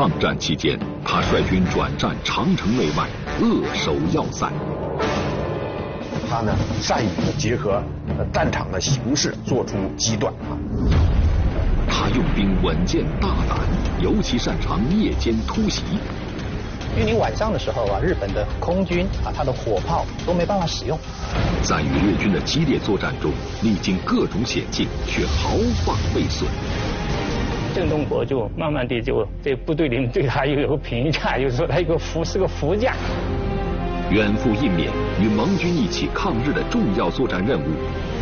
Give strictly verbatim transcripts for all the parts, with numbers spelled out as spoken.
抗战期间，他率军转战长城内外，扼守要塞。他呢，善于结合战场的形势做出机断啊。他用兵稳健大胆，尤其擅长夜间突袭。 因为你晚上的时候啊，日本的空军啊，它的火炮都没办法使用。在与日军的激烈作战中，历经各种险境，却毫发未损。郑洞国就慢慢地就对部队里面对他又有个评价，就是说他有个福是个福将。远赴印缅，与盟军一起抗日的重要作战任务，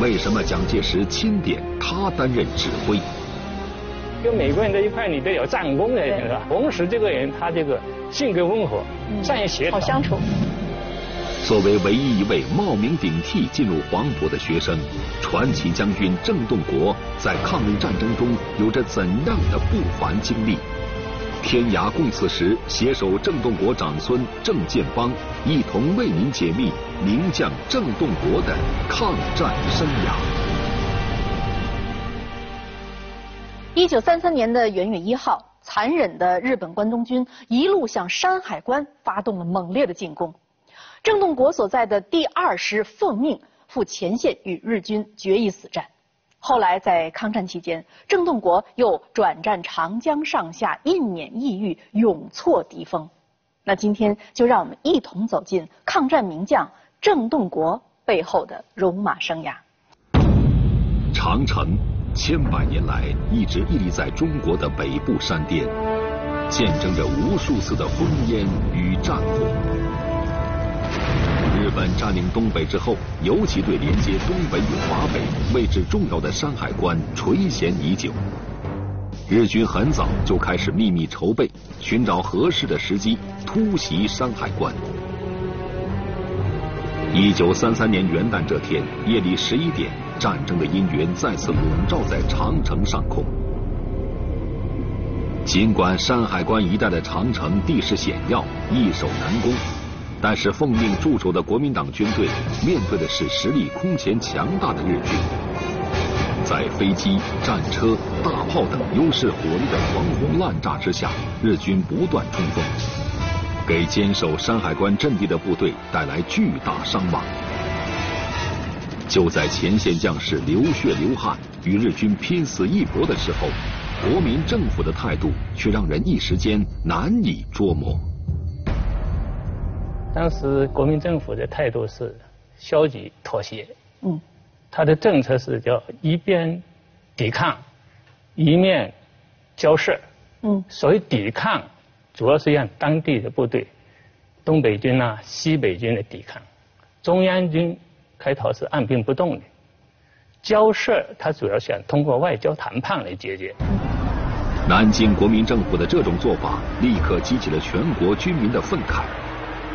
为什么蒋介石钦点他担任指挥？跟美国人在一块，你得有战功的人是吧？同时，这个人他这个。 性格温和，善于协调，好相处。作为唯一一位冒名顶替进入黄埔的学生，传奇将军郑洞国在抗日战争中有着怎样的不凡经历？天涯共此时，携手郑洞国长孙郑建邦，一同为您解密名将郑洞国的抗战生涯。 一九三三年的“远远一号”，残忍的日本关东军一路向山海关发动了猛烈的进攻。郑洞国所在的第二师奉命赴前线与日军决一死战。后来在抗战期间，郑洞国又转战长江上下、印缅异域，勇挫敌锋。那今天就让我们一同走进抗战名将郑洞国背后的戎马生涯。长城。 千百年来一直屹立在中国的北部山巅，见证着无数次的烽烟与战火。日本占领东北之后，尤其对连接东北与华北位置重要的山海关垂涎已久。日军很早就开始秘密筹备，寻找合适的时机突袭山海关。 一九三三年元旦这天夜里十一点，战争的阴云再次笼罩在长城上空。尽管山海关一带的长城地势险要，易守难攻，但是奉命驻守的国民党军队面对的是实力空前强大的日军，在飞机、战车、大炮等优势火力的狂轰滥炸之下，日军不断冲锋。 给坚守山海关阵地的部队带来巨大伤亡。就在前线将士流血流汗与日军拼死一搏的时候，国民政府的态度却让人一时间难以捉摸。当时国民政府的态度是消极妥协，嗯，他的政策是叫一边抵抗，一面交涉，嗯，所谓抵抗。 主要是让当地的部队，东北军啊、西北军的抵抗，中央军开头是按兵不动的。交涉，他主要想通过外交谈判来解决。南京国民政府的这种做法，立刻激起了全国军民的愤慨。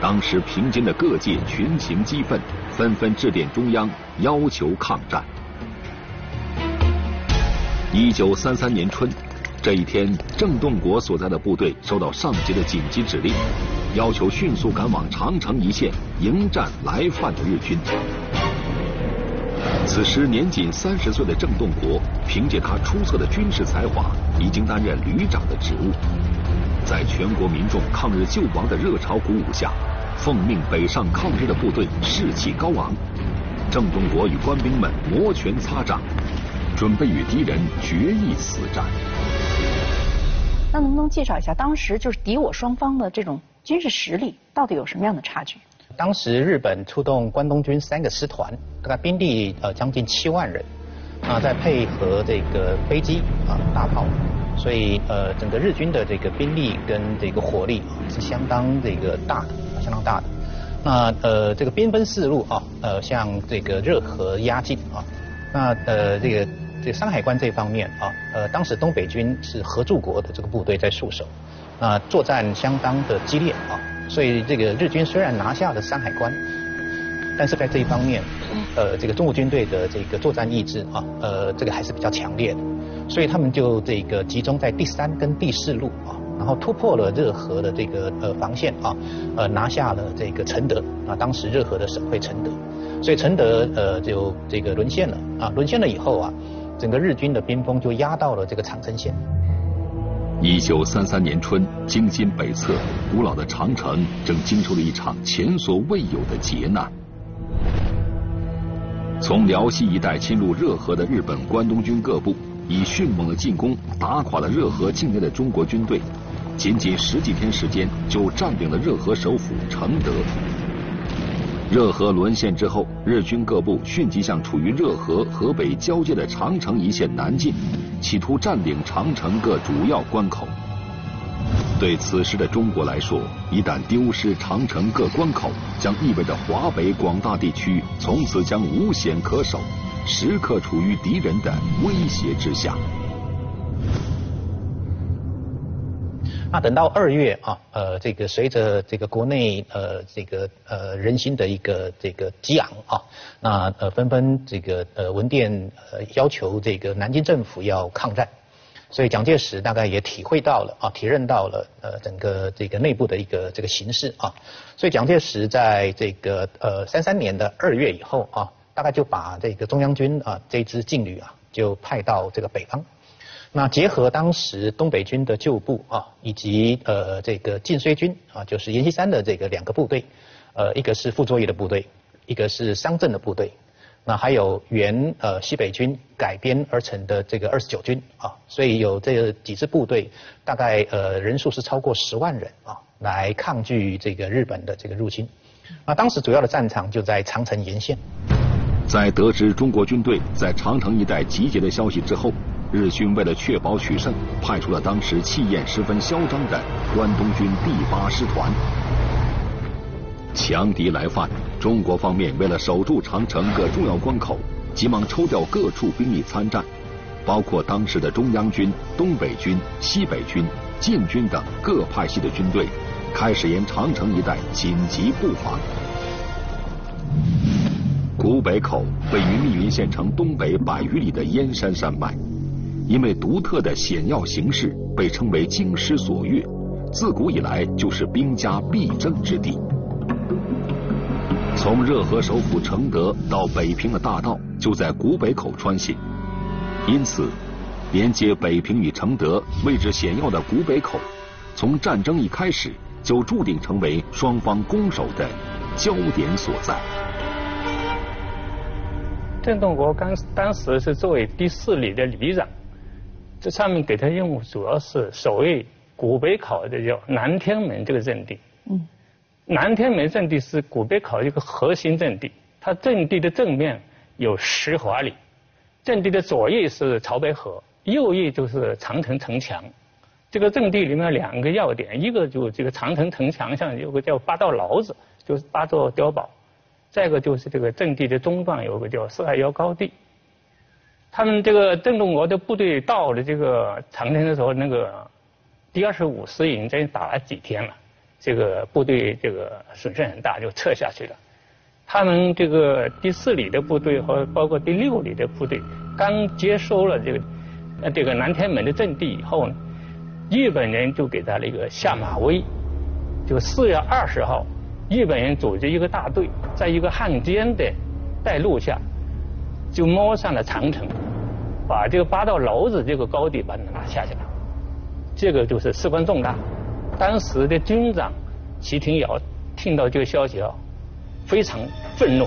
当时平津的各界群情激愤，纷纷致电中央，要求抗战。一九三三年春。 这一天，郑洞国所在的部队收到上级的紧急指令，要求迅速赶往长城一线迎战来犯的日军。此时年仅三十岁的郑洞国，凭借他出色的军事才华，已经担任旅长的职务。在全国民众抗日救亡的热潮鼓舞下，奉命北上抗日的部队士气高昂，郑洞国与官兵们摩拳擦掌，准备与敌人决一死战。 那能不能介绍一下当时就是敌我双方的这种军事实力到底有什么样的差距？当时日本出动关东军三个师团，大概兵力呃将近七万人，啊、呃，再配合这个飞机啊、呃、大炮，所以呃整个日军的这个兵力跟这个火力啊是相当这个大的，相当大的。那呃这个兵分四路啊，呃向这个热河压境啊，那呃这个。 这山海关这方面啊，呃，当时东北军是合众国的这个部队在戍守，啊、呃，作战相当的激烈啊，所以这个日军虽然拿下了山海关，但是在这一方面，呃，这个中国军队的这个作战意志啊，呃，这个还是比较强烈的，所以他们就这个集中在第三跟第四路啊，然后突破了热河的这个呃防线啊，呃，拿下了这个承德啊，当时热河的省会承德，所以承德呃就这个沦陷了啊，沦陷了以后啊。 整个日军的边锋就压到了这个长城线。一九三三年春，京津北侧古老的长城正经受了一场前所未有的劫难。从辽西一带侵入热河的日本关东军各部，以迅猛的进攻打垮了热河境内的中国军队。仅仅十几天时间，就占领了热河首府承德。热河沦陷之后，日军各部迅即向处于热河河北交界的长城一线南进，企图占领长城各主要关口。对此时的中国来说，一旦丢失长城各关口，将意味着华北广大地区从此将无险可守，时刻处于敌人的威胁之下。那等到二月啊，呃，这个随着这个国内呃这个呃人心的一个这个激昂啊，那呃纷纷这个呃文电呃要求这个南京政府要抗战，所以蒋介石大概也体会到了啊，体认到了呃整个这个内部的一个这个形势啊，所以蒋介石在这个呃三三年的二月以后啊，大概就把这个中央军啊这支劲旅啊就派到这个北方。那结合当时东北军的旧部啊，以及呃这个晋绥军啊，就是阎锡山的这个两个部队，呃一个是傅作义的部队，一个是商震的部队，那还有原呃西北军改编而成的这个二十九军啊，所以有这几支部队，大概呃人数是超过十万人啊，来抗拒这个日本的这个入侵。那当时主要的战场就在长城沿线。在得知中国军队在长城一带集结的消息之后，日军为了确保取胜，派出了当时气焰十分嚣张的关东军第八师团。强敌来犯，中国方面为了守住长城各重要关口，急忙抽调各处兵力参战，包括当时的中央军、东北军、西北军、晋军等各派系的军队，开始沿长城一带紧急布防。古北口位于密云县城东北百余里的燕山山脉。因为独特的险要形势，被称为京师所越，自古以来就是兵家必争之地。从热河首府承德到北平的大道就在古北口穿行，因此连接北平与承德位置险要的古北口，从战争一开始就注定成为双方攻守的焦点所在。郑洞国刚当时是作为第四旅的旅长，这上面给他任务主要是守卫古北口的叫南天门这个阵地。嗯，南天门阵地是古北口一个核心阵地，它阵地的正面有十华里，阵地的左翼是潮白河，右翼就是长城城墙。这个阵地里面有两个要点，一个就这个长城城墙上有个叫八道牢子，就是八座碉堡，再一个就是这个阵地的中段有个叫四二幺高地。他们这个郑洞国的部队到了这个长城的时候，那个第二十五师已经在打了几天了，这个部队这个损失很大，就撤下去了。他们这个第四旅的部队和包括第六旅的部队刚接收了这个呃这个南天门的阵地以后呢，日本人就给他了一个下马威，就四月二十号，日本人组织一个大队，在一个汉奸的带路下，就摸上了长城，把这个八道牢子这个高地把它拿下去了。这个就是事关重大。当时的军长齐廷瑶听到这个消息啊，非常愤怒，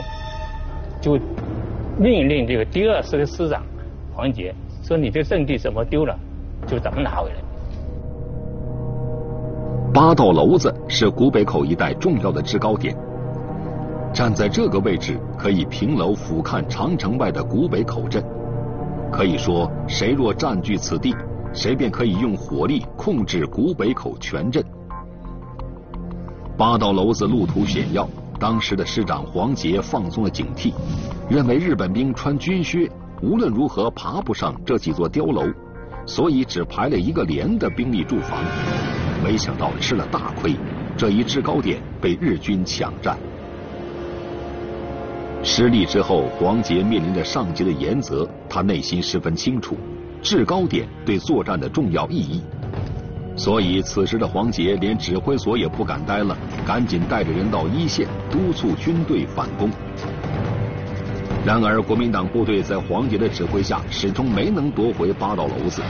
就命令这个第二师的师长黄杰说：“你这阵地怎么丢了，就怎么拿回来。”八道楼子是古北口一带重要的制高点，站在这个位置可以平楼俯瞰长城外的古北口镇。可以说，谁若占据此地，谁便可以用火力控制古北口全镇。八道楼子路途险要，当时的师长黄杰放松了警惕，认为日本兵穿军靴无论如何爬不上这几座碉楼，所以只排了一个连的兵力驻防。没想到吃了大亏，这一制高点被日军抢占。失利之后，黄杰面临着上级的严责，他内心十分清楚制高点对作战的重要意义，所以此时的黄杰连指挥所也不敢待了，赶紧带着人到一线督促军队反攻。然而国民党部队在黄杰的指挥下始终没能夺回八道楼子。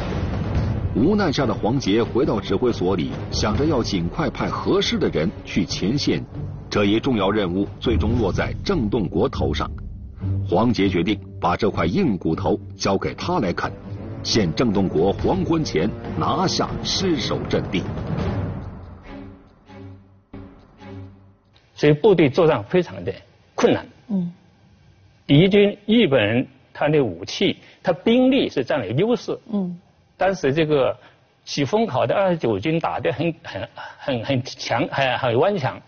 无奈下的黄杰回到指挥所里，想着要尽快派合适的人去前线。这一重要任务最终落在郑洞国头上。黄杰决定把这块硬骨头交给他来啃，限郑洞国黄昏前拿下失守阵地。所以部队作战非常的困难。嗯，敌军日本人他的武器，他兵力是占有优势。嗯。 当时这个起风考的二十九军打得很很很很强，很很顽强，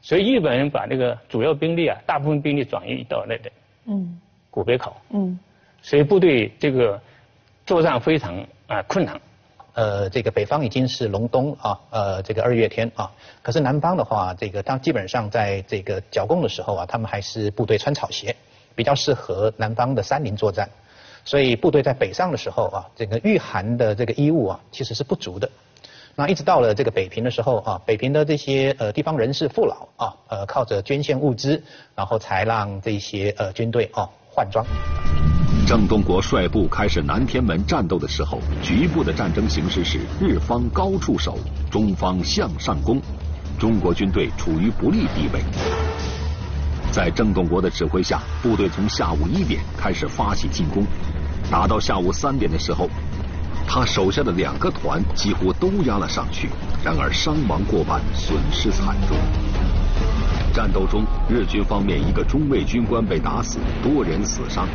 所以日本人把那个主要兵力啊，大部分兵力转移到那里，嗯，古北口，嗯，所以部队这个作战非常啊、呃、困难。呃，这个北方已经是隆冬啊，呃，这个二月天啊，可是南方的话，这个当基本上在这个剿共的时候啊，他们还是部队穿草鞋，比较适合南方的山林作战。 所以部队在北上的时候啊，这个御寒的这个衣物啊，其实是不足的。那一直到了这个北平的时候啊，北平的这些呃地方人士父老啊，呃靠着捐献物资，然后才让这些呃军队啊换装。郑洞国率部开始南天门战斗的时候，局部的战争形势是日方高处守，中方向上攻，中国军队处于不利地位。 在郑洞国的指挥下，部队从下午一点开始发起进攻，打到下午三点的时候，他手下的两个团几乎都压了上去，然而伤亡过半，损失惨重。战斗中，日军方面一个中尉军官被打死，多人死伤，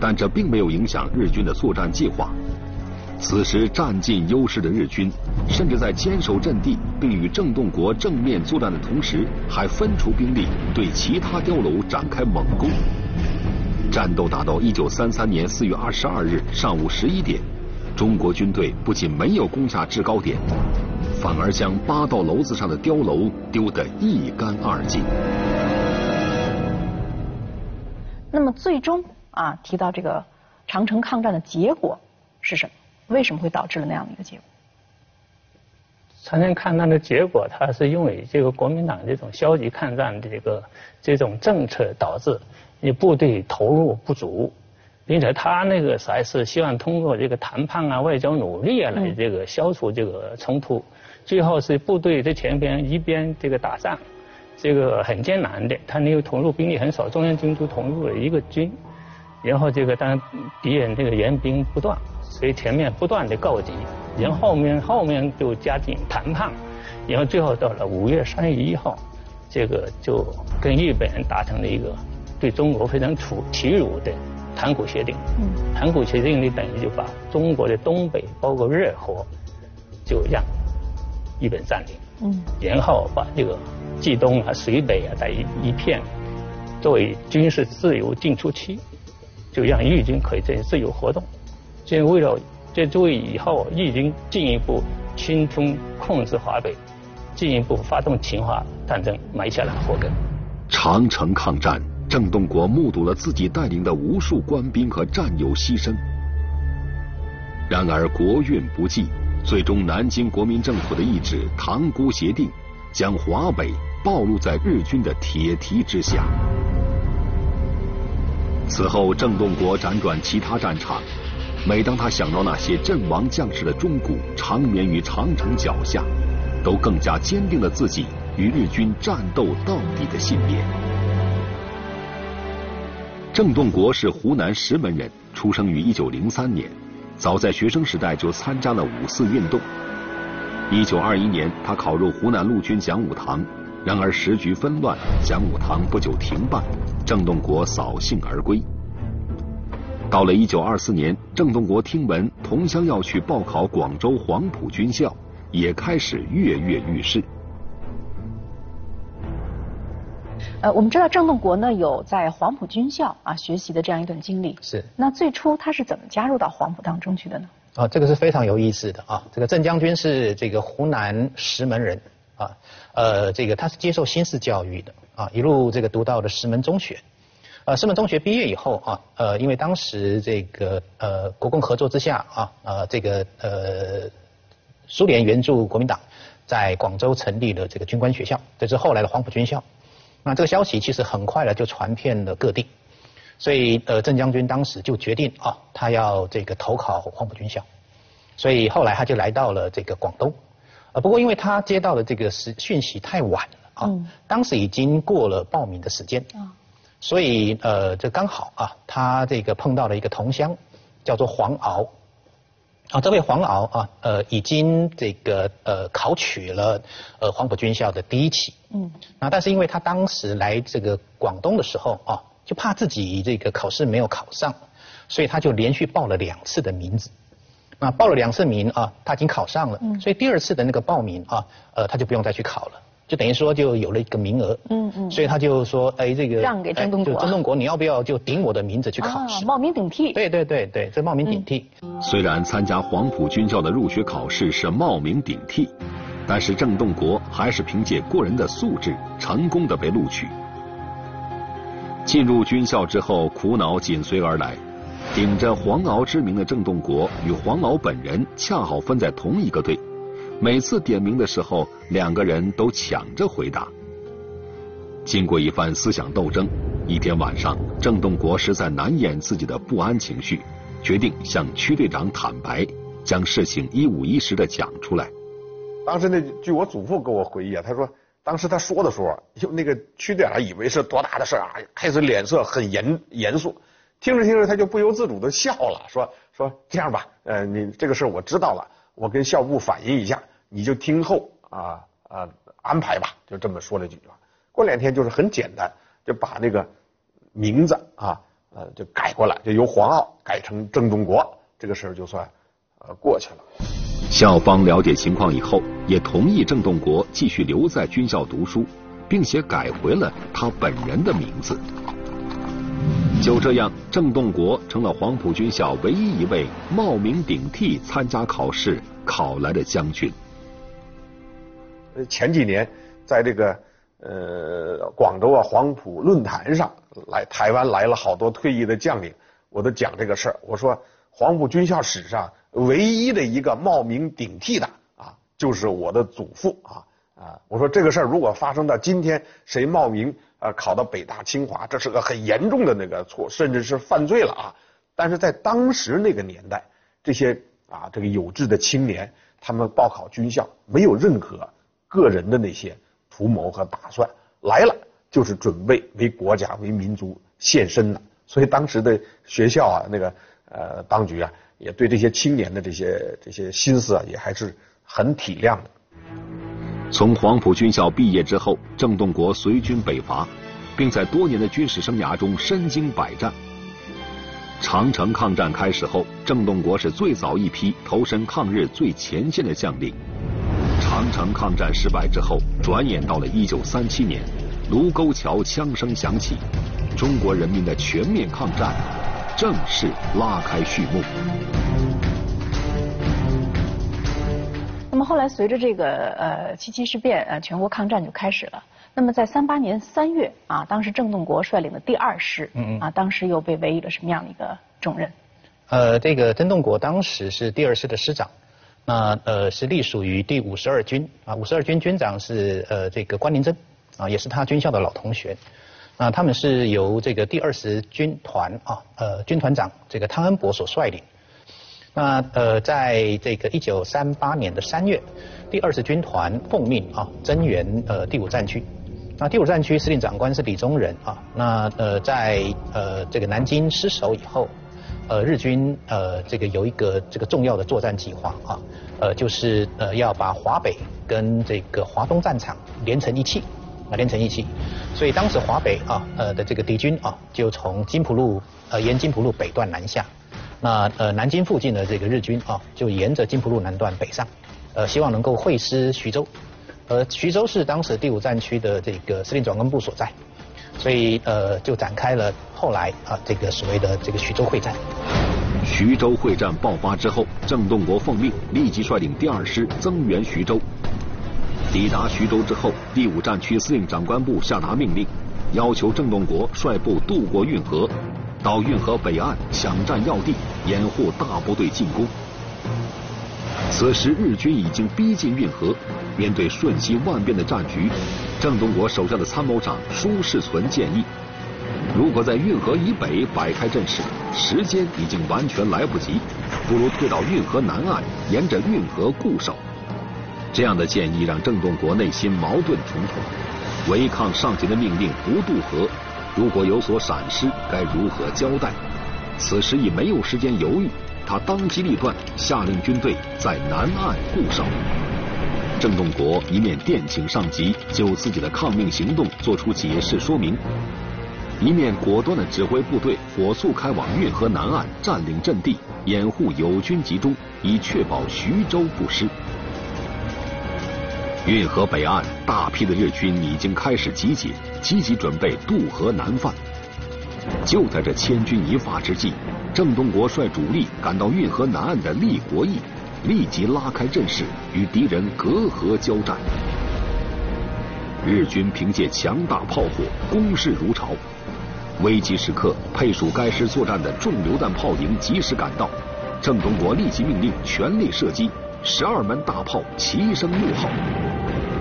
但这并没有影响日军的作战计划。此时占尽优势的日军，甚至在坚守阵地。 并与郑洞国正面作战的同时，还分出兵力对其他碉楼展开猛攻。战斗打到一九三三年四月二十二日上午十一点，中国军队不仅没有攻下制高点，反而将八道楼子上的碉楼丢得一干二净。那么最终啊，提到这个长城抗战的结果是什么？为什么会导致了那样的一个结果？ 长城抗战的结果，它是因为这个国民党这种消极抗战的这个这种政策导致，你部队投入不足，并且他那个还是希望通过这个谈判啊、外交努力啊来这个消除这个冲突。嗯、最后是部队在前边一边这个打仗，这个很艰难的，他那个投入兵力很少，中央军都投入了一个军，然后这个当然敌人这个援兵不断，所以前面不断的告急。 然后后面后面就加紧谈判，然后最后到了五月三十一号，这个就跟日本人达成了一个对中国非常处屈辱的塘沽协定。嗯，塘沽协定呢，等于就把中国的东北，包括热河，就让日本占领。嗯，然后把这个冀东啊、绥北啊，在一一片作为军事自由进出区，就让日军可以在自由活动。所以为了 这作为以后日军进一步侵吞控制华北，进一步发动侵华战争埋下了祸根。长城抗战，郑洞国目睹了自己带领的无数官兵和战友牺牲。然而国运不济，最终南京国民政府的一纸《塘沽协定》将华北暴露在日军的铁蹄之下。此后，郑洞国辗转其他战场。 每当他想到那些阵亡将士的忠骨长眠于长城脚下，都更加坚定了自己与日军战斗到底的信念。郑洞国是湖南石门人，出生于一九零三年，早在学生时代就参加了五四运动。一九二一年，他考入湖南陆军讲武堂，然而时局纷乱，讲武堂不久停办，郑洞国扫兴而归。 到了一九二四年，郑洞国听闻同乡要去报考广州黄埔军校，也开始跃跃欲试。呃，我们知道郑洞国呢有在黄埔军校啊学习的这样一段经历。是。那最初他是怎么加入到黄埔当中去的呢？啊，这个是非常有意思的啊。这个郑将军是这个湖南石门人啊，呃，这个他是接受新式教育的啊，一路这个读到了石门中学。 呃，石门中学毕业以后啊，呃，因为当时这个呃国共合作之下啊，呃这个呃苏联援助国民党，在广州成立了这个军官学校，这是后来的黄埔军校。那这个消息其实很快的就传遍了各地，所以呃郑将军当时就决定啊，他要这个投考黄埔军校。所以后来他就来到了这个广东，呃，不过因为他接到了这个时讯息太晚了啊，嗯、当时已经过了报名的时间啊，嗯、所以呃，这刚好啊，他这个碰到了一个同乡，叫做黄敖，啊，这位黄敖啊，呃，已经这个呃考取了呃黄埔军校的第一期，嗯，啊，但是因为他当时来这个广东的时候啊，就怕自己这个考试没有考上，所以他就连续报了两次的名字。啊，报了两次名啊，他已经考上了，嗯、所以第二次的那个报名啊，呃，他就不用再去考了，就等于说就有了一个名额，嗯嗯，所以他就说，哎，这个让给曾栋国，曾栋国，你要不要就顶我的名字去考试？啊、冒名顶替。对对对对，这冒名顶替。嗯、虽然参加黄埔军校的入学考试是冒名顶替，但是曾栋国还是凭借过人的素质，成功的被录取。进入军校之后，苦恼紧随而来。顶着黄敖之名的郑洞国与黄敖本人恰好分在同一个队，每次点名的时候，两个人都抢着回答。经过一番思想斗争，一天晚上，郑洞国实在难掩自己的不安情绪，决定向区队长坦白，将事情一五一十的讲出来。当时那据我祖父给我回忆啊，他说当时他说的时候，就那个区队长以为是多大的事啊，开始脸色很严严肃。听着听着，他就不由自主的笑了，说说这样吧，呃，你这个事我知道了，我跟校部反映一下，你就听候啊啊安排吧，就这么说了几句话。过两天就是很简单，就把那个名字啊呃就改过来，就由黄敖改成郑洞国，这个事儿就算呃过去了。校方了解情况以后，也同意郑洞国继续留在军校读书，并且改回了他本人的名字。就这样，郑洞国成了黄埔军校唯一一位冒名顶替参加考试考来的将军。前几年，在这个呃广州啊黄埔论坛上，来台湾来了好多退役的将领，我都讲这个事儿。我说，黄埔军校史上唯一的一个冒名顶替的啊，就是我的祖父啊啊！我说这个事儿如果发生到今天，谁冒名？啊，考到北大清华，这是个很严重的那个错，甚至是犯罪了啊！但是在当时那个年代，这些啊，这个有志的青年，他们报考军校，没有任何个人的那些图谋和打算，来了就是准备为国家、为民族献身的。所以当时的学校啊，那个呃，当局啊，也对这些青年的这些这些心思啊，也还是很体谅的。从黄埔军校毕业之后，郑洞国随军北伐，并在多年的军事生涯中身经百战。长城抗战开始后，郑洞国是最早一批投身抗日最前线的将领。长城抗战失败之后，转眼到了一九三七年，卢沟桥枪声响起，中国人民的全面抗战正式拉开序幕。那么后来，随着这个呃七七事变，呃全国抗战就开始了。那么在三八年三月啊，当时郑洞国率领的第二师，嗯嗯啊，当时又被委以了什么样的一个重任？呃，这个郑洞国当时是第二师的师长，那呃是隶属于第五十二军啊，五十二军军长是呃这个关林珍啊，也是他军校的老同学。啊，他们是由这个第二十军团啊，呃军团长这个汤恩伯所率领。那呃，在这个一九三八年的三月，第二十军团奉命啊增援呃第五战区。那第五战区司令长官是李宗仁啊。那呃，在呃这个南京失守以后，呃日军呃这个有一个这个重要的作战计划啊，呃就是呃要把华北跟这个华东战场连成一气啊，连成一气。所以当时华北啊呃的这个敌军啊，就从金浦路呃沿金浦路北段南下。那呃，南京附近的这个日军啊，就沿着金浦路南段北上，呃，希望能够会师徐州。呃，徐州是当时第五战区的这个司令总根部所在，所以呃，就展开了后来啊这个所谓的这个徐州会战。徐州会战爆发之后，郑洞国奉命立即率领第二师增援徐州。抵达徐州之后，第五战区司令长官部下达命令，要求郑洞国率部渡过运河。到运河北岸抢占要地，掩护大部队进攻。此时日军已经逼近运河，面对瞬息万变的战局，郑洞国手下的参谋长舒世存建议，如果在运河以北摆开阵势，时间已经完全来不及，不如退到运河南岸，沿着运河固守。这样的建议让郑洞国内心矛盾重重，违抗上级的命令不渡河，如果有所闪失，该如何交代？此时已没有时间犹豫，他当机立断，下令军队在南岸固守。 郑洞国一面电请上级就自己的抗命行动做出解释说明，一面果断地指挥部队火速开往运河南岸，占领阵地，掩护友军集中，以确保徐州不失。运河北岸大批的日军已经开始集结，积极准备渡河南犯。就在这千钧一发之际，郑洞国率主力赶到运河南岸的利国驿。 立即拉开阵势，与敌人隔河交战。日军凭借强大炮火攻势如潮，危急时刻，配属该师作战的重榴弹炮营及时赶到，郑洞国立即命令全力射击，十二门大炮齐声怒号，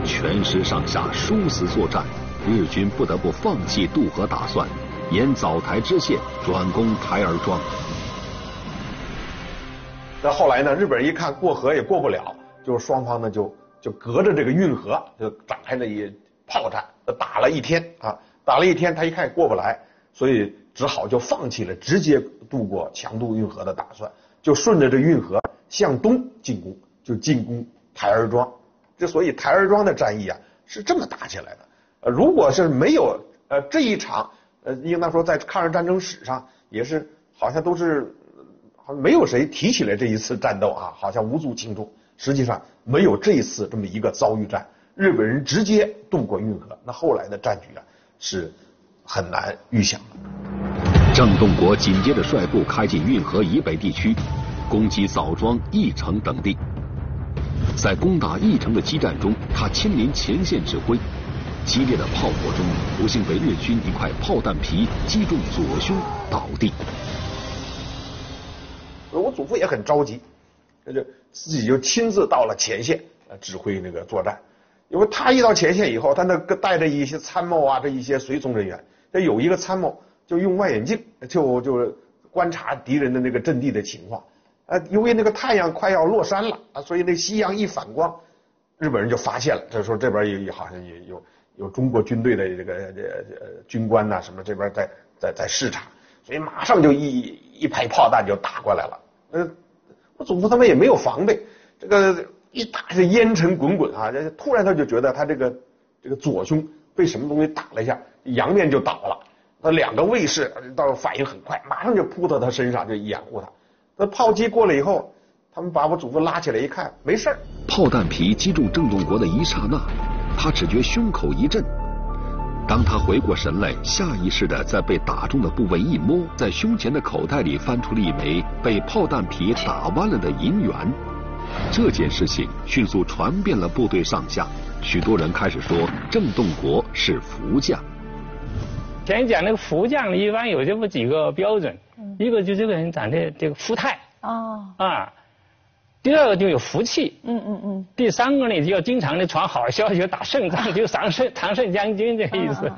全师上下殊死作战，日军不得不放弃渡河打算，沿枣台支线转攻台儿庄。 那后来呢？日本人一看过河也过不了，就是双方呢就就隔着这个运河就展开了一炮战，打了一天啊，打了一天，他一看也过不来，所以只好就放弃了直接渡过强渡运河的打算，就顺着这运河向东进攻，就进攻台儿庄。之所以台儿庄的战役啊是这么打起来的，呃，如果是没有呃这一场，呃，应当说在抗日战争史上也是好像都是。 没有谁提起来这一次战斗啊，好像无足轻重。实际上没有这一次这么一个遭遇战，日本人直接渡过运河，那后来的战局啊是很难预想的。郑洞国紧接着率部开进运河以北地区，攻击枣庄、义城等地。在攻打义城的激战中，他亲临前线指挥，激烈的炮火中，不幸被日军一块炮弹皮击中左胸倒地。 我祖父也很着急，这就自己就亲自到了前线，呃，指挥那个作战。因为他一到前线以后，他那个带着一些参谋啊，这一些随从人员，这有一个参谋就用望远镜就就观察敌人的那个阵地的情况。呃，由于那个太阳快要落山了啊，所以那夕阳一反光，日本人就发现了。这时候这边也也好像也有有中国军队的这个这呃军官呐、啊、什么这边在在在视察，所以马上就一。 一排炮弹就打过来了，呃，我祖父他们也没有防备，这个一打是烟尘滚滚啊！突然他就觉得他这个这个左胸被什么东西打了一下，仰面就倒了。那两个卫士倒反应很快，马上就扑到他身上就掩护他。那炮击过来以后，他们把我祖父拉起来一看，没事儿。炮弹皮击中郑洞国的一刹那，他只觉胸口一震。 当他回过神来，下意识的在被打中的部位一摸，在胸前的口袋里翻出了一枚被炮弹皮打弯了的银元。这件事情迅速传遍了部队上下，许多人开始说郑洞国是福将。前讲那个福将一般有这么几个标准，一个就这个人长得这个福态啊啊，第二个就有福气，嗯嗯嗯，第三个呢就要经常的传好消息，打胜仗就常胜常胜将军这个意思。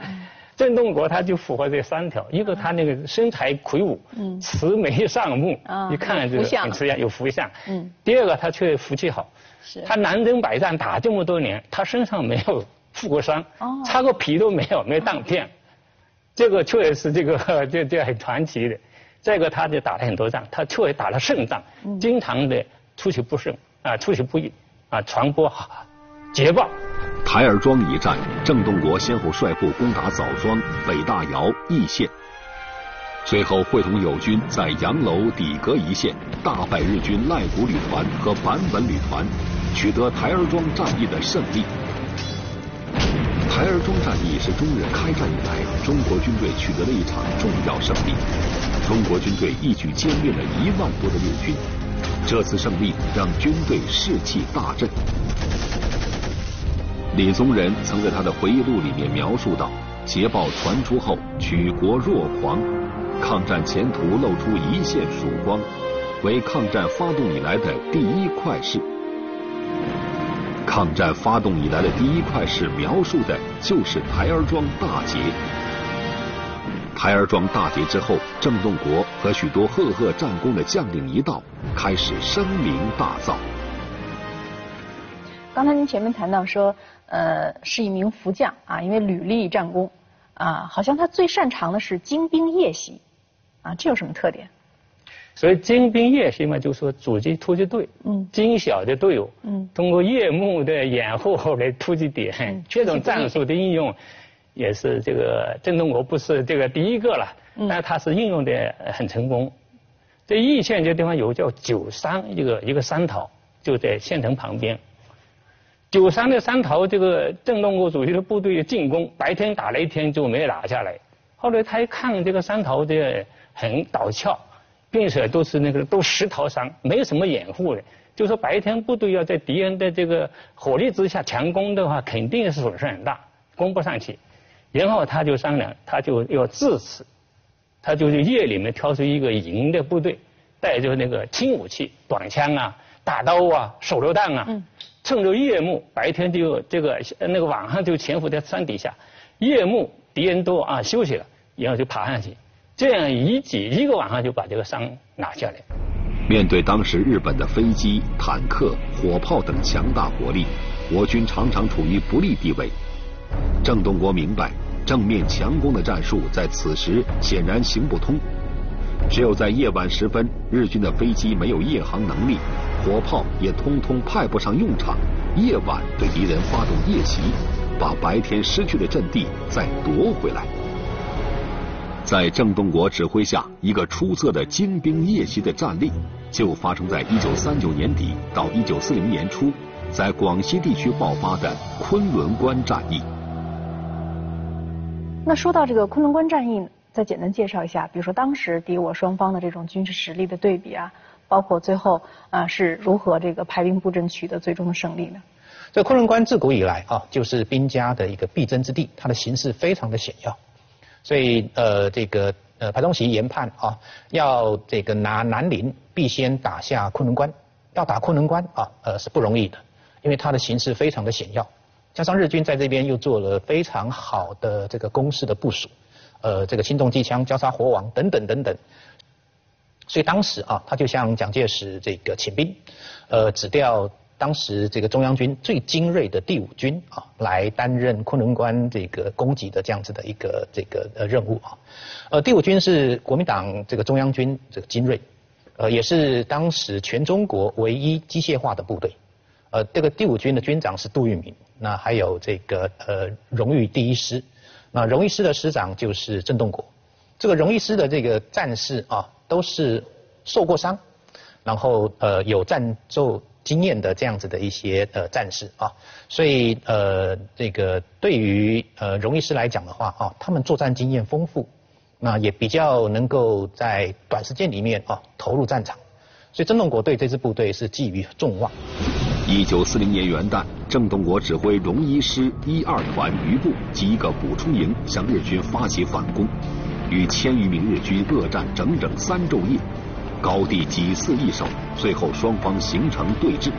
郑洞国他就符合这三条，一个他那个身材魁梧，嗯，慈眉善目，一看就很慈祥，有福相。嗯，第二个他却福气好，是，他南征北战打这么多年，他身上没有负过伤，哦，擦过皮都没有，没有弹片，这个确实是这个这这很传奇的。再一个，他就打了很多仗，他确实打了胜仗，经常的。 出其不胜啊，出其不意啊，传播捷报。台儿庄一战，郑洞国先后率部攻打枣庄、北大窑、易县，随后会同友军在杨楼、底阁一线大败日军赖谷旅团和坂本旅团，取得台儿庄战役的胜利。台儿庄战役是中日开战以来中国军队取得的一场重要胜利，中国军队一举歼灭了一万多的日军。 这次胜利让军队士气大振。李宗仁曾在他的回忆录里面描述到，捷报传出后，举国若狂，抗战前途露出一线曙光，为抗战发动以来的第一快事。抗战发动以来的第一快事，描述的就是台儿庄大捷。台儿庄大捷之后，郑洞国和许多赫赫战功的将领一道，开始声名大噪。刚才您前面谈到说，呃，是一名副将啊，因为屡立战功啊，好像他最擅长的是精兵夜袭啊，这有什么特点？ 所以精兵夜袭嘛，就是说组织突击队，嗯，精小的队伍，嗯，通过夜幕的掩护来突击敌人。嗯、这种战术的应用，也是这个郑洞国不是这个第一个了，嗯、但他是应用的很成功。在义县这地方有个叫九山一个一个山头，就在县城旁边。九山的山头，这个郑洞国主力的部队进攻，白天打了一天就没打下来。后来他一看这个山头的很陡峭。 并且都是那个都石头山，没有什么掩护的。就说白天部队要在敌人的这个火力之下强攻的话，肯定是损失很大，攻不上去。然后他就商量，他就要自此，他就是夜里面挑出一个营的部队，带着那个轻武器，短枪啊、大刀啊、手榴弹啊，嗯、趁着夜幕，白天就这个那个晚上就潜伏在山底下，夜幕敌人都啊休息了，然后就爬上去。 这样一举一个晚上就把这个山拿下来。面对当时日本的飞机、坦克、火炮等强大火力，我军常常处于不利地位。郑洞国明白，正面强攻的战术在此时显然行不通。只有在夜晚时分，日军的飞机没有夜航能力，火炮也通通派不上用场。夜晚对敌人发动夜袭，把白天失去的阵地再夺回来。 在郑洞国指挥下，一个出色的精兵夜袭的战例，就发生在一九三九年底到一九四零年初，在广西地区爆发的昆仑关战役。那说到这个昆仑关战役，再简单介绍一下，比如说当时敌我双方的这种军事实力的对比啊，包括最后啊是如何这个排兵布阵取得最终的胜利呢？这昆仑关自古以来啊，就是兵家的一个必争之地，它的形势非常的险要。 所以，呃，这个呃，裴仲锡研判啊，要这个拿南宁，必先打下昆仑关。要打昆仑关啊，呃，是不容易的，因为它的形势非常的险要，加上日军在这边又做了非常好的这个攻势的部署，呃，这个轻重机枪、交叉火网等等等等。所以当时啊，他就向蒋介石这个请兵，呃，指调当时这个中央军最精锐的第五军啊。 来担任昆仑关这个攻击的这样子的一个这个呃任务啊，呃第五军是国民党这个中央军这个精锐，呃也是当时全中国唯一机械化的部队，呃这个第五军的军长是杜聿明，那还有这个呃荣誉第一师，那荣誉师的师长就是郑洞国，这个荣誉师的这个战士啊都是受过伤，然后呃有战斗。 经验的这样子的一些呃战士啊，所以呃这个对于呃荣誉师来讲的话啊，他们作战经验丰富，那也比较能够在短时间里面啊投入战场，所以郑洞国对这支部队是寄予重望。一九四零年元旦，郑洞国指挥荣誉师一二团余部及一个补充营向日军发起反攻，与千余名日军恶战整整三昼夜。 高地几次易手，最后双方形成对峙。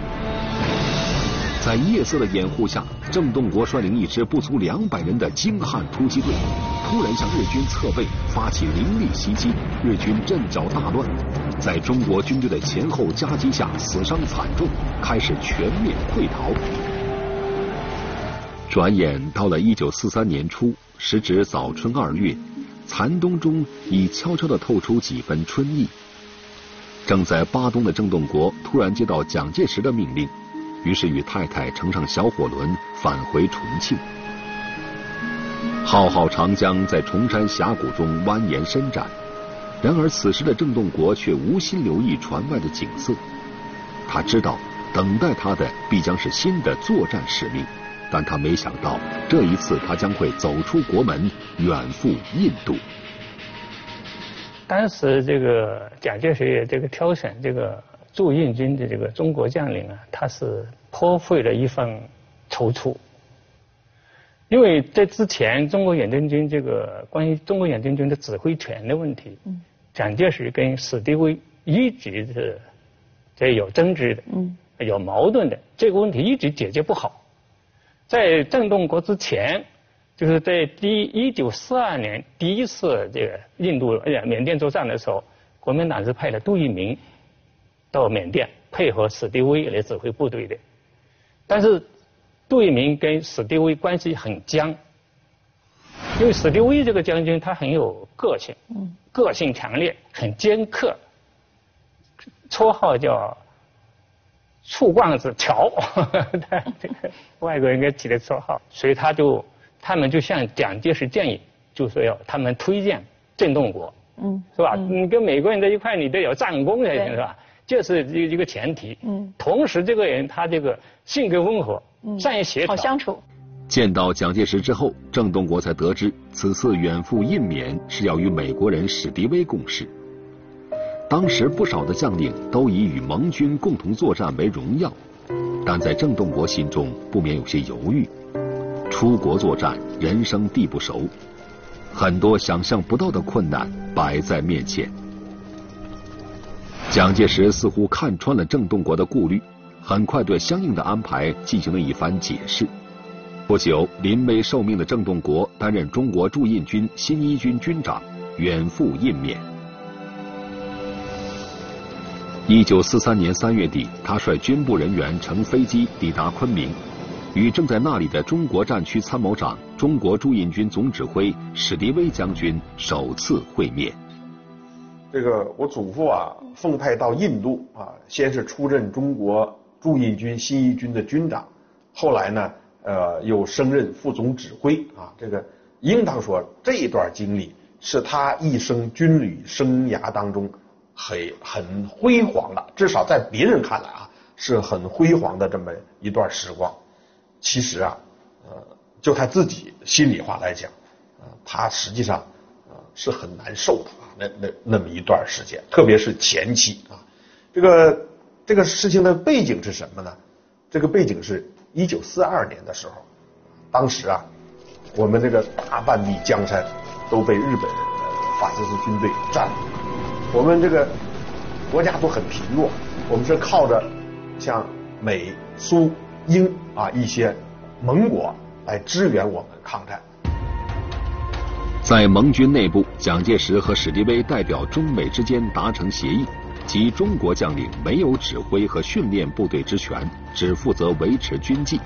在夜色的掩护下，郑洞国率领一支不足两百人的精悍突击队，突然向日军侧背发起凌厉袭击，日军阵脚大乱，在中国军队的前后夹击下，死伤惨重，开始全面溃逃。转眼到了一九四三年初，时值早春二月，残冬中已悄悄地透出几分春意。 正在巴东的郑洞国突然接到蒋介石的命令，于是与太太乘上小火轮返回重庆。浩浩长江在崇山峡谷中蜿蜒伸展，然而此时的郑洞国却无心留意船外的景色。他知道等待他的必将是新的作战使命，但他没想到这一次他将会走出国门，远赴印度。 当时这个蒋介石也这个挑选这个驻印军的这个中国将领啊，他是颇费了一番踌躇，因为在之前中国远征军这个关于中国远征军的指挥权的问题，嗯、蒋介石跟史迪威一直是这有争执的，嗯、有矛盾的，这个问题一直解决不好。在郑洞国之前，就是在第一九四二年第一次这个印度呃缅甸作战的时候，国民党是派了杜聿明到缅甸配合史迪威来指挥部队的。但是杜聿明跟史迪威关系很僵，因为史迪威这个将军他很有个性，个性强烈，很尖刻，绰号叫醋罐子乔，他这个外国人给起的绰号，所以他就。 他们就向蒋介石建议，就说要他们推荐郑洞国，嗯，是吧？嗯、你跟美国人在一块，你得有战功才行，是吧？这是一一个前提。嗯，同时这个人他这个性格温和，嗯、善于协调，好相处。见到蒋介石之后，郑洞国才得知此次远赴印缅是要与美国人史迪威共事。当时不少的将领都以与盟军共同作战为荣耀，但在郑洞国心中不免有些犹豫。 出国作战，人生地不熟，很多想象不到的困难摆在面前。蒋介石似乎看穿了郑洞国的顾虑，很快对相应的安排进行了一番解释。不久，临危受命的郑洞国担任中国驻印军新一军军长，远赴印缅。一九四三年三月底，他率军部人员乘飞机抵达昆明。 与正在那里的中国战区参谋长、中国驻印军总指挥史迪威将军首次会面。这个我祖父啊，奉派到印度啊，先是出任中国驻印军新一军的军长，后来呢，呃，又升任副总指挥啊。这个应当说，这一段经历是他一生军旅生涯当中很很辉煌的，至少在别人看来啊，是很辉煌的这么一段时光。 其实啊，呃，就他自己心里话来讲，啊、呃，他实际上啊、呃、是很难受的啊，那那那么一段时间，特别是前期啊，这个这个事情的背景是什么呢？这个背景是一九四二年的时候，当时啊，我们这个大半壁江山都被日本法西斯军队占了，我们这个国家都很贫弱，我们是靠着像美苏。 英啊，一些盟国来支援我们抗战。在盟军内部，蒋介石和史迪威代表中美之间达成协议，即中国将领没有指挥和训练部队之权，只负责维持军纪。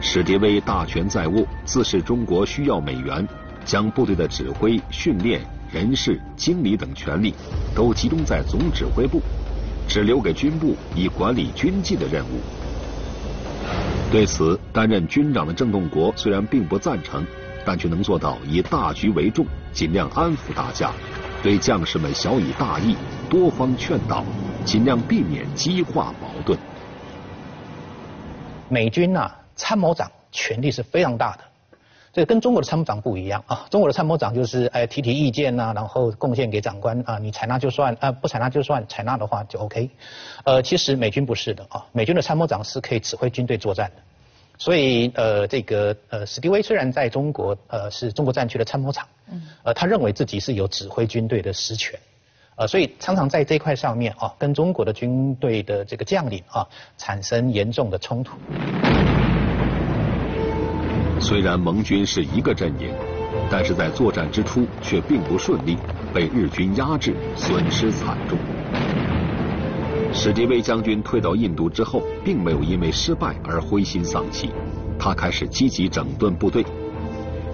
史迪威大权在握，自恃中国需要美元，将部队的指挥、训练、人事、经理等权力都集中在总指挥部，只留给军部以管理军纪的任务。 对此，担任军长的郑洞国虽然并不赞成，但却能做到以大局为重，尽量安抚大家，对将士们小以大义，多方劝导，尽量避免激化矛盾。美军呐、啊，参谋长权力是非常大的，这跟中国的参谋长不一样啊。中国的参谋长就是哎提提意见呐、啊，然后贡献给长官啊，你采纳就算啊，不采纳就算，采纳的话就 OK。呃，其实美军不是的啊，美军的参谋长是可以指挥军队作战的。 所以，呃，这个呃，史迪威虽然在中国，呃，是中国战区的参谋长，呃，他认为自己是有指挥军队的实权，呃，所以常常在这块上面啊，跟中国的军队的这个将领啊，产生严重的冲突。虽然盟军是一个阵营，但是在作战之初却并不顺利，被日军压制，损失惨重。 史迪威将军退到印度之后，并没有因为失败而灰心丧气，他开始积极整顿部队。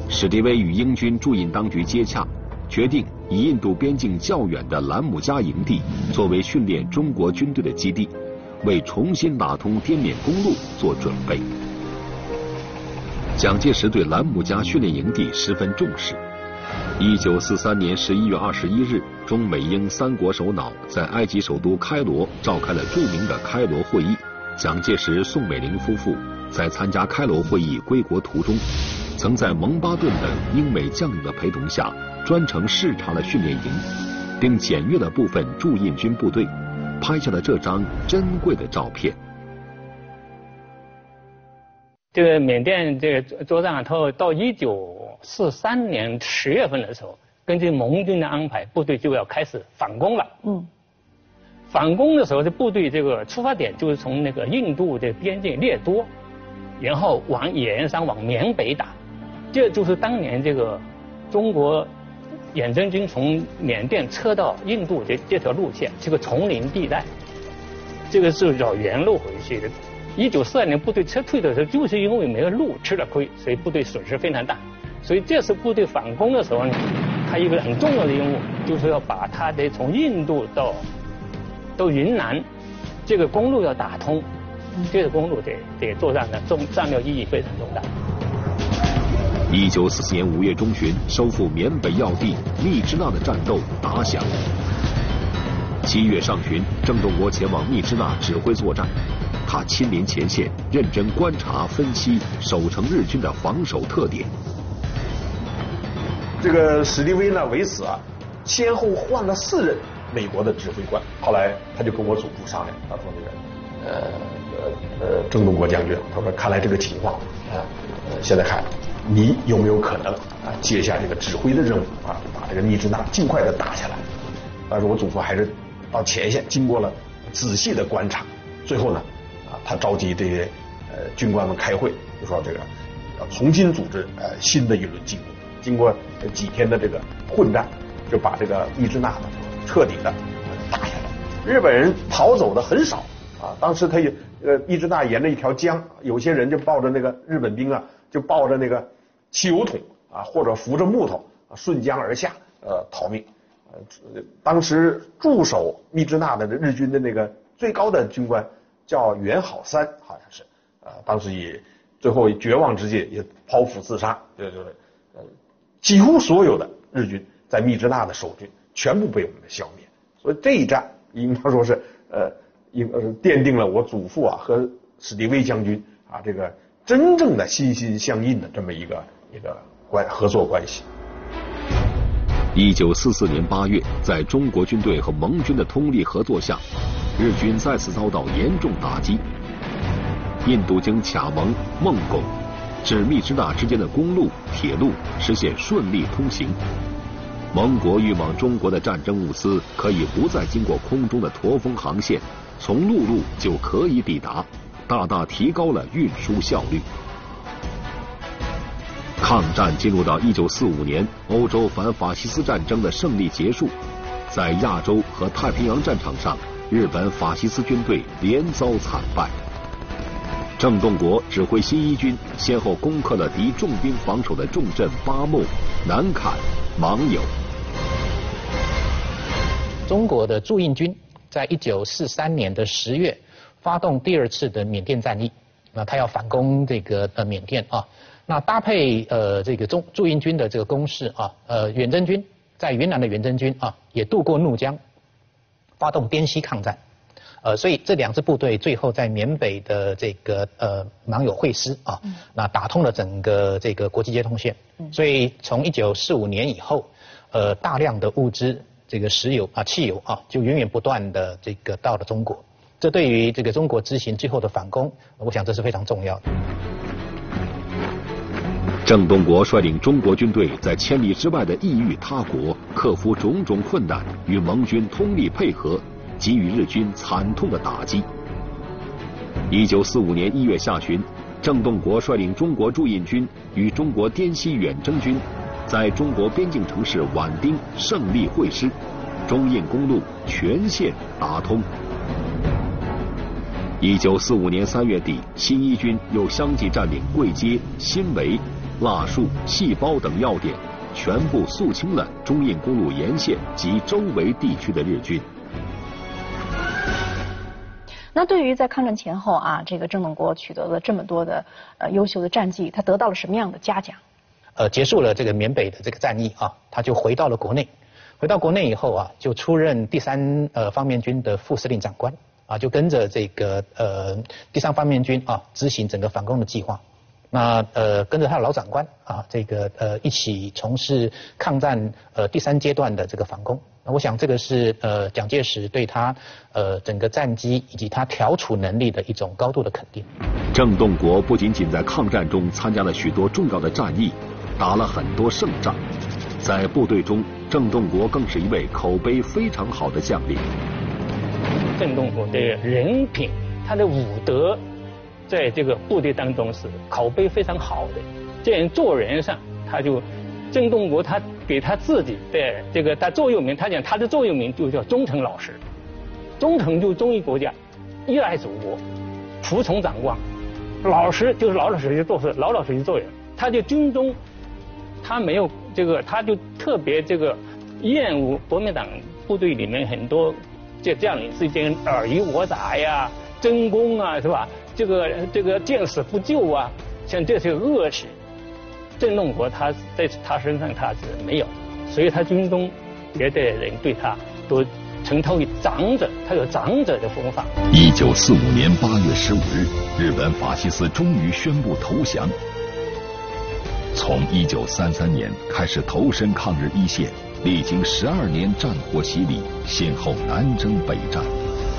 史迪威与英军驻印当局接洽，决定以印度边境较远的兰姆加营地作为训练中国军队的基地，为重新打通滇缅公路做准备。蒋介石对兰姆加训练营地十分重视。 一九四三年十一月二十一日，中美英三国首脑在埃及首都开罗召开了著名的开罗会议。蒋介石、宋美龄夫妇在参加开罗会议归国途中，曾在蒙巴顿等英美将领的陪同下，专程视察了训练营，并检阅了部分驻印军部队，拍下了这张珍贵的照片。这个缅甸这个作战到到一九。 四三年十月份的时候，根据盟军的安排，部队就要开始反攻了。嗯，反攻的时候，这部队这个出发点就是从那个印度的边境列多，然后往野岩山往缅北打，这就是当年这个中国远征军从缅甸撤到印度这这条路线是个丛林地带，这个是找原路回去的。一九四二年部队撤退的时候，就是因为没有路吃了亏，所以部队损失非常大。所以这次部队反攻的时候呢，他一个很重要的任务就是要把他的从印度到到云南这个公路要打通，这个公路得得作战的重战略意义非常重大。一九四四年五月中旬，收复缅北要地密支那的战斗打响。七月上旬，郑洞国前往密支那指挥作战，他亲临前线，认真观察分析守城日军的防守特点。这个史迪威纳维斯啊，先后换了四任美国的指挥官，后来他就跟我总部商量，他说这个呃呃郑洞国将军，他说看来这个情况啊、呃，现在看。你有没有可能啊接下这个指挥的任务啊，把这个密支那尽快的打下来？但是我祖父还是到前线，经过了仔细的观察，最后呢啊，他召集这些呃军官们开会，就说这个要重新组织呃新的一轮进攻。经过几天的这个混战，就把这个密支那呢彻底的打下来。日本人逃走的很少啊，当时他也呃密支那沿着一条江，有些人就抱着那个日本兵啊。就抱着那个汽油桶啊，或者扶着木头啊，顺江而下，呃，逃命。呃，当时驻守密支那的日军的那个最高的军官叫袁好三，好像是，啊、呃，当时也最后绝望之际也剖腹自杀，就就是，呃，几乎所有的日军在密支那的守军全部被我们消灭。所以这一战应当说是呃，应呃奠定了我祖父啊和史迪威将军啊这个。真正的心心相印的这么一个一个关合作关系。一九四四年八月，在中国军队和盟军的通力合作下，日军再次遭到严重打击。印度经卡蒙、孟拱至密支那之间的公路、铁路实现顺利通行。盟国运往中国的战争物资可以不再经过空中的驼峰航线，从陆路就可以抵达。大大提高了运输效率。抗战进入到一九四五年，欧洲反法西斯战争的胜利结束，在亚洲和太平洋战场上，日本法西斯军队连遭惨败。郑洞国指挥新一军，先后攻克了敌重兵防守的重镇巴木、南坎、芒牖。中国的驻印军在一九四三年的十月。发动第二次的缅甸战役，那他要反攻这个呃缅甸啊，那搭配呃这个中驻印军的这个攻势啊，呃远征军在云南的远征军啊也渡过怒江，发动滇西抗战，呃所以这两支部队最后在缅北的这个呃芒牖会师啊，那打通了整个这个国际接通线，所以从一九四五年以后，呃大量的物资这个石油啊汽油啊就源源不断的这个到了中国。这对于这个中国执行最后的反攻，我想这是非常重要的。郑洞国率领中国军队在千里之外的异域他国，克服种种困难，与盟军通力配合，给予日军惨痛的打击。一九四五年一月下旬，郑洞国率领中国驻印军与中国滇西远征军，在中国边境城市畹町胜利会师，中印公路全线打通。一九四五年三月底，新一军又相继占领贵街、新沩、腊戍、细胞等要点，全部肃清了中印公路沿线及周围地区的日军。那对于在抗战前后啊，这个郑洞国取得了这么多的呃优秀的战绩，他得到了什么样的嘉奖？呃，结束了这个缅北的这个战役啊，他就回到了国内。回到国内以后啊，就出任第三呃方面军的副司令长官。啊，就跟着这个呃第三方面军啊，执行整个反攻的计划。那呃跟着他的老长官啊，这个呃一起从事抗战呃第三阶段的这个反攻。那我想这个是呃蒋介石对他呃整个战机以及他调处能力的一种高度的肯定。郑洞国不仅仅在抗战中参加了许多重要的战役，打了很多胜仗，在部队中郑洞国更是一位口碑非常好的将领。郑洞国的人品，他的武德，在这个部队当中是口碑非常好的。这人做人上，他就郑洞国他给他自己的这个他座右铭，他讲他的座右铭就叫忠诚老实，忠诚就忠于国家，热爱祖国，服从长官，老实就是老老实实做事，老老实实做人。他就军中，他没有这个，他就特别这个厌恶国民党部队里面很多这将领之间尔虞我诈呀、争功啊，是吧？这个这个见死不救啊，像这些恶事。郑洞国他在他身上他是没有，所以他军中别的人对他都称他为长者，他有长者的风范。一九四五年八月十五日，日本法西斯终于宣布投降。从一九三三年开始投身抗日一线，历经十二年战火洗礼，先后南征北战，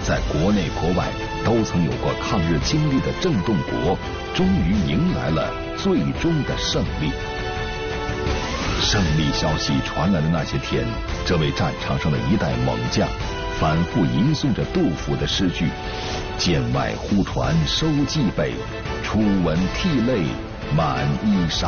在国内国外都曾有过抗日经历的郑洞国，终于迎来了最终的胜利。胜利消息传来的那些天，这位战场上的一代猛将反复吟诵着杜甫的诗句：剑外忽传收蓟北，初闻涕泪满衣裳。